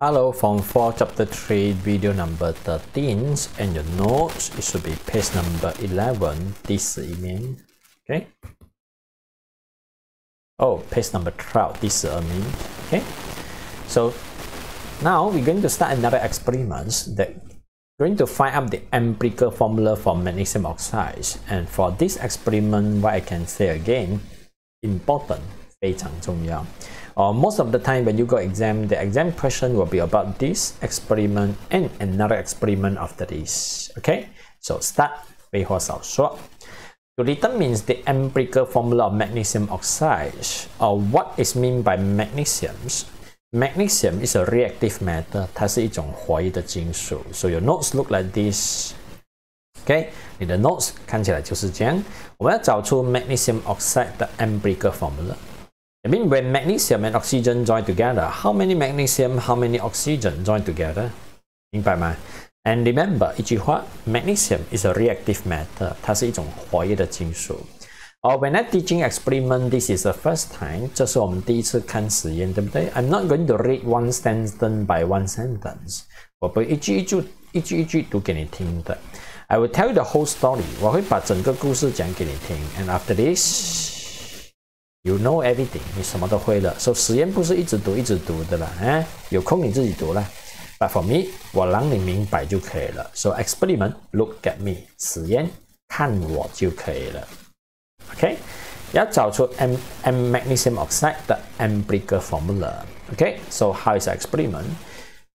Hello, Form 4, Chapter 3, Video number 13, and your notes, it should be page number 11, this email, okay? Oh, page number 12, this email, okay? So, now we're going to start another experiment that going to find out the empirical formula for magnesium oxide. And for this experiment, what I can say again, important, 非常重要. Most of the time when you go exam, the exam question will be about this experiment and another experiment after this. Okay, so start 背或少说. To determine the empirical formula of magnesium oxide, or what is meant by magnesium. Magnesium is a reactive matter, 它是一种活跃的金属. So your notes look like this. Okay, 你的 notes 看起来就是这样。我们要找出 magnesium oxide 的 empirical formula. I mean, when magnesium and oxygen join together, how many magnesium, how many oxygen join together? 明白吗? And remember, 一句话, magnesium is a reactive matter. 它是一种活跃的金属. When I'm teaching experiment, this is the first time. 这是我们第一次看实验，对不对? I'm not going to read one sentence by one sentence. 我不会一句一句读给你听的. I will tell you the whole story. 我会把整个故事讲给你听. And after this, you know everything, 你什么都会了。So 实验不是一直读的啦，哎，有空你自己读啦。But for me, 我让你明白就可以了。So experiment, look at me, 实验看我就可以了。OK， 要找出 magnesium oxide 的 empirical formula。OK， so how is experiment？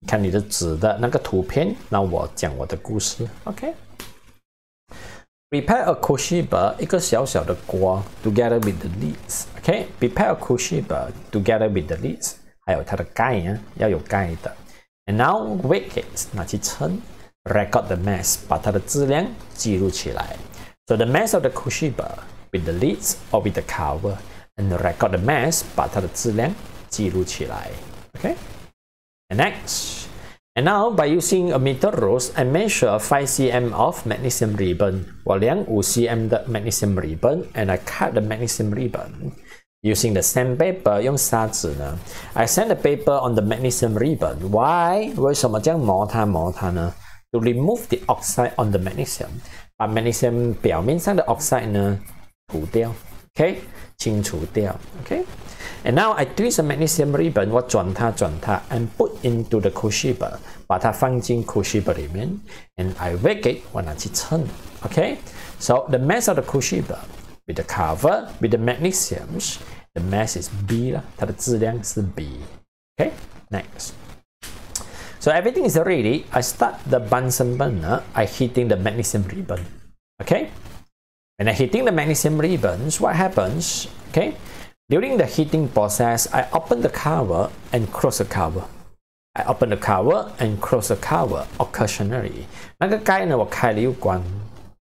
看你的纸的那个图片，让我讲我的故事。OK。Prepare a koshiba, 一个小小的锅 together with the lids. Okay, prepare a koshiba together with the lids. 还有它的盖啊，要有盖的。And now weigh it, 拿去称 ，record the mass, 把它的质量记录起来。So the mass of the koshiba with the lids or with the cover, and record the mass, 把它的质量记录起来。Okay, and next. And now, by using a meter rose, I measure 5 cm of magnesium ribbon. 我量5 cm 的 magnesium ribbon, and I cut the magnesium ribbon. Using the sandpaper, 用砂纸呢 I sand the paper on the magnesium ribbon. Why? 为什么这样磨它呢 To remove the oxide on the magnesium. 把 magnesium 表面上的 oxide 呢除掉 Okay? 清除掉 Okay?And now I twist the magnesium ribbon, 我转它 and put into the koshiba, 把它放进 koshiba 里面 and I weigh it, 我拿去称 Okay? So the mass of the koshiba with the cover, with the magnesium, the mass is B 啦，它的质量是 B Okay? Next. So everything is ready. I start the Bunsen burner, I heating the magnesium ribbon Okay? When I heating the magnesium ribbons, what happens? Okay? During the heating process, I open the cover and close the cover. I open the cover and close the cover occasionally. 那个盖呢，我开了又关，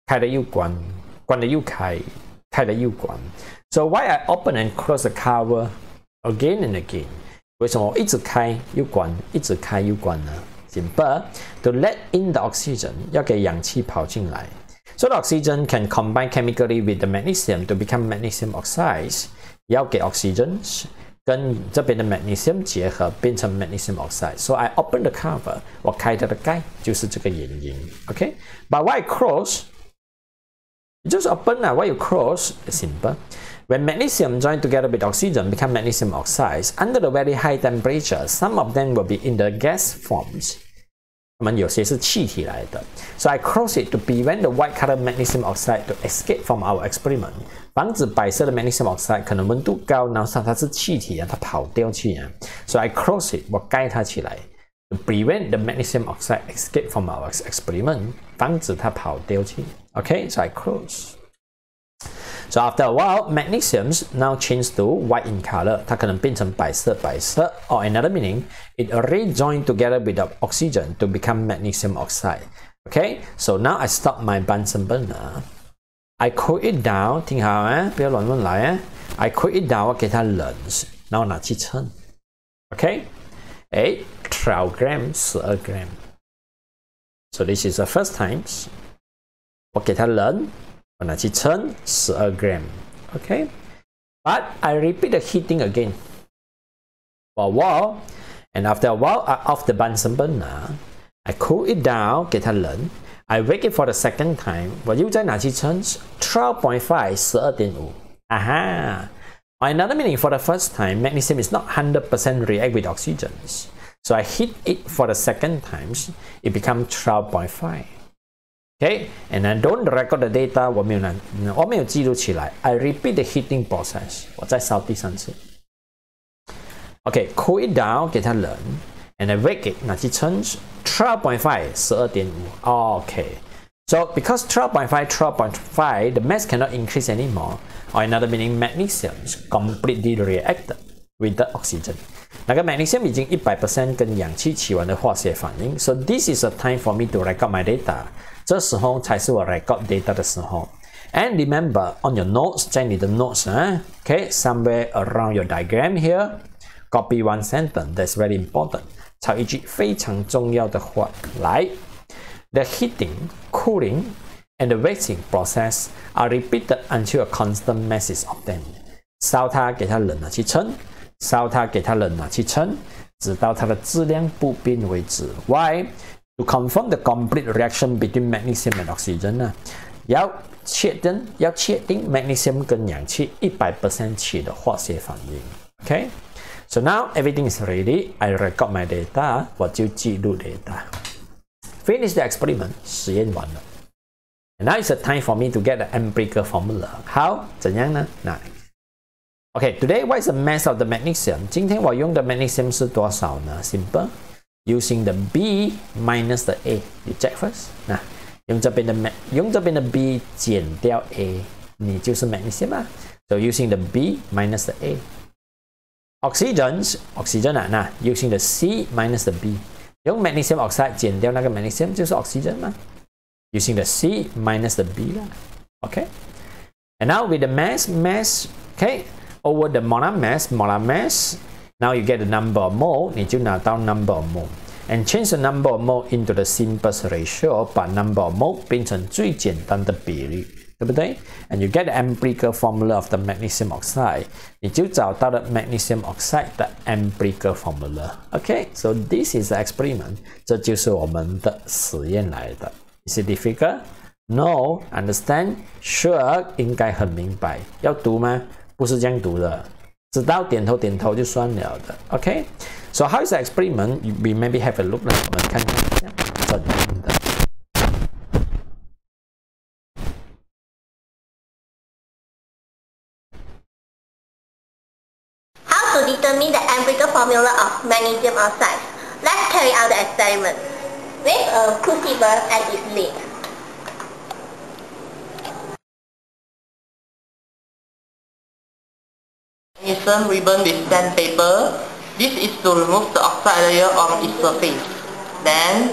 开了又关，关了又开，开了又关。So why I open and close the cover again and again? 为什么我一直开又关，一直开又关呢 ？Simple, to let in the oxygen, 要给氧气跑进来。So the oxygen can combine chemically with the magnesium to become magnesium oxide. 要给 oxygen 跟这边的 magnesium 结合变成 magnesium oxide. So I open the cover. 我开它的盖就是这个原因 Okay? But why close? You just open lah. Why you close? It's simple. When magnesium joined together with oxygen become magnesium oxides under the very high temperature, some of them will be in the gas forms. 它们有些是气体来的 So I close it to prevent the white color magnesium oxide to escape from our experiment. 防止白色的 magnesium oxide 可能温度高，然后它是气体啊，它跑掉去啊。So I close it， 我盖它起来 ，to prevent the magnesium oxide escape from our experiment， 防止它跑掉去。Okay, so I close. So after a while, magnesium now changes to white in color. 它可能变成白色。Or another meaning, it already joined together with the oxygen to become magnesium oxide. Okay, so now I stop my Bunsen burner. I cool it down， 听好啊，不要乱乱来啊。I cool it down， 我给它冷，然后拿去称 ，OK？ 哎，12 gram， 12 gram。So this is the first time， 我给它冷，我拿去称12 gram， OK？ But I repeat the heating again for a while. And after a while, off the Bunsen burner, I cool it down, get a learn. I wake it for the second time. Và you just need to change 12.5, 12.5. Aha! On another meaning, for the first time, magnesium is not 100% react with oxygen. So I heat it for the second time. It becomes 12.5. Okay, and then don't record the data. 我没有记录起来。I repeat the heating process. 我再烧第三次。Okay, cool it down, 给它冷 and I wake it. 拿去称 12.5, 12.5. Okay, so because 12.5, 12.5, the mass cannot increase anymore. Or another meaning, magnesium completely reacted with the oxygen. 那个 magnesium 已经 100% 跟氧气起完的化学反应。So this is a time for me to record my data. 这时候才是我 record data 的时候。And remember, on your notes, check the notes, okay, somewhere around your diagram here. Copy one sentence, that's very important. 抄一句非常重要的话来。The heating, cooling, and the wasting process are repeated until a constant mass is obtained. 烧它，给它冷了去称。烧它，给它冷了去称，直到它的质量不变为止。Why? To confirm the complete reaction between magnesium and oxygen 呢，要确定 magnesium 跟氧气 100% 起的化学反应。Okay. So now everything is ready. I record my data. 我就记录 data. Finish the experiment. 实验完了。And now it's the time for me to get the empirical formula. How? 怎样呢？那 okay. Today, what is the mass of the magnesium? 今天我用的 magnesium 是多少呢 ？Simple. Using the B minus the A. You check first. 那用这边的 B 减掉 A， 你就是 magnesium 啊。So using the B minus the A. Oxygen 啊，那 using the C minus the B， 用 magnesium oxide 减掉那个 magnesium 就是 oxygen 嘛 ，using the C minus the B 啦 ，OK。And now with the mass okay over the molar mass, now you get the number of mole， 你就拿到 number of mole and change the number of mole into the simplest ratio， 把 number of mole 变成最简单的比率。对不对 ？And you get the empirical formula of the magnesium oxide. 你就找到了 magnesium oxide 的 empirical formula. Okay, so this is the experiment. 这就是我们的实验来的。Is it difficult? No. Understand? Sure. 应该很明白。要读吗？不是这样读的，知道点头点头就算了的。Okay. So how is the experiment? We maybe have a look. 我们看一下怎样的。Determine the empirical formula of magnesium oxide. Let's carry out the experiment. With a crucible at its lid. Magnesium ribbon with sandpaper. This is to remove the oxide layer on its surface. Then,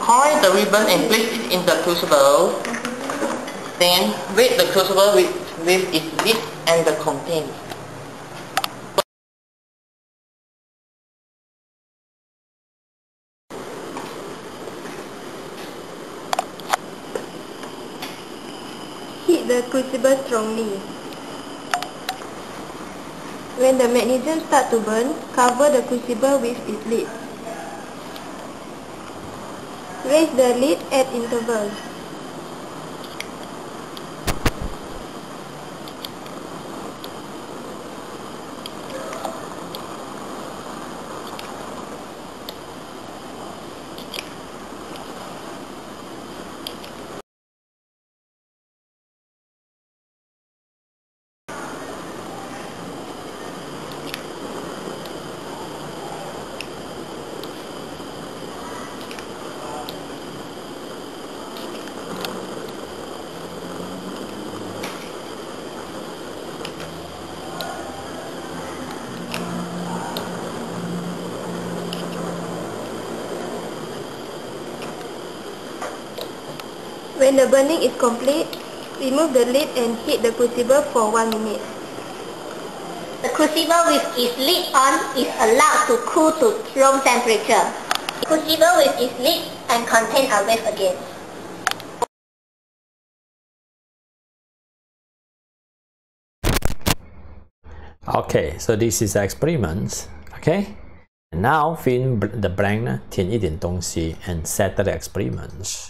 coil the ribbon and place it in the crucible. Then, weight the crucible with its lid and the contents. The crucible strongly. When the magnesium starts to burn, cover the crucible with its lid. Raise the lid at intervals. When the burning is complete, remove the lid and heat the crucible for 1 minute. The crucible with its lid on is allowed to cool to room temperature. The crucible with its lid and contains are waved again. Okay, so this is the experiment. Okay, Now fill in the blank 填一点东西 and set the experiments.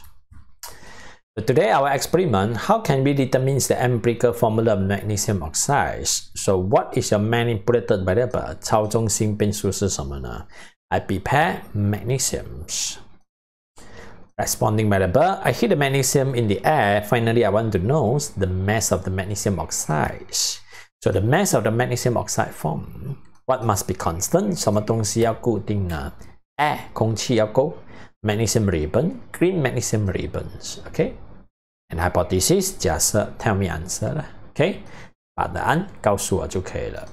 So today our experiment, how can we determine the empirical formula of magnesium oxide? So what is your manipulated variable? 操纵性变数是什么呢? I prepare magnesiums. Responding variable, I hit the magnesium in the air. Finally, I want to know the mass of the magnesium oxide. So the mass of the magnesium oxide form. What must be constant? 什么东西要固定呢? Air, 空气要够. Magnesium ribbon, green magnesium ribbons. Okay. And hypothesis, 假设 tell me answer. Okay. 把答案告诉我就可以了。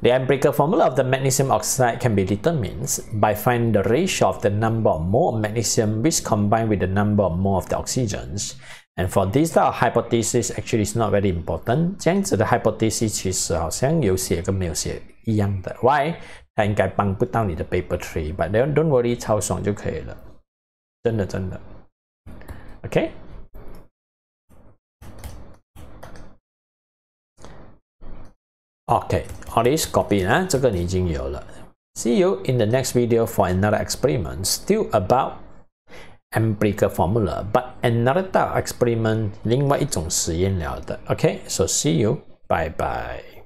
The empirical formula of the magnesium oxide can be determined by finding the ratio of the number of mole of magnesium which combined with the number of mole of the oxygens. And for this type of hypothesis actually is not very important. 这样子的 hypothesis 其实好像有写跟没有写一样的。 Why? 它应该帮不到你的 paper 3, but don't worry, 抄爽就可以了。 真的。 Okay? Okay, all this copy 呢，这个你已经有了。See you in the next video for another experiment, still about empirical formula, but another type of experiment, 另外一种实验了的。Okay, so see you, bye bye.